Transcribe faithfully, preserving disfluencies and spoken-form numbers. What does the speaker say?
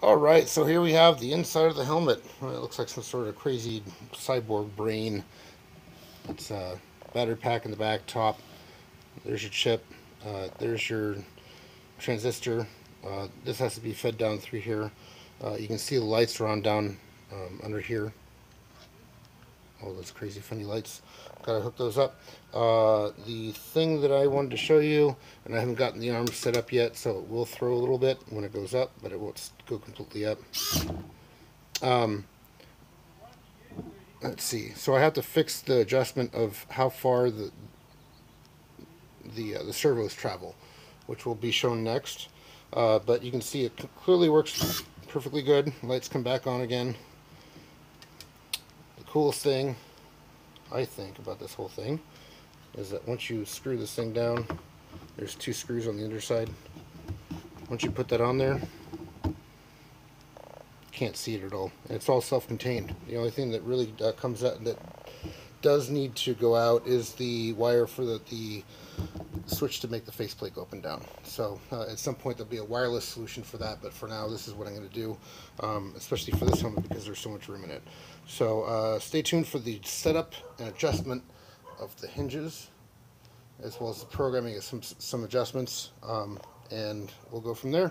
Alright, so here we have the inside of the helmet. Well, it looks like some sort of crazy cyborg brain. It's a battery pack in the back top. There's your chip. Uh, there's your transistor. Uh, this has to be fed down through here. Uh, you can see the lights are on down um, under here. All those crazy funny lights. Gotta hook those up. Uh, the thing that I wanted to show you, and I haven't gotten the arm set up yet, so it will throw a little bit when it goes up, but it won't go completely up. Um, let's see. So I have to fix the adjustment of how far the the, uh, the servos travel, which will be shown next. Uh, but you can see it clearly works perfectly good. Lights come back on again. Coolest thing I think about this whole thing is that once you screw this thing down, there's two screws on the underside. Once you put that on there, you can't see it at all, and it's all self-contained. The only thing that really uh, comes out that does need to go out is the wire for the, the switch to make the faceplate go up and down. So uh, at some point there'll be a wireless solution for that, but for now this is what I'm going to do, um, especially for this helmet because there's so much room in it. So uh, stay tuned for the setup and adjustment of the hinges, as well as the programming of some, some adjustments, um, and we'll go from there.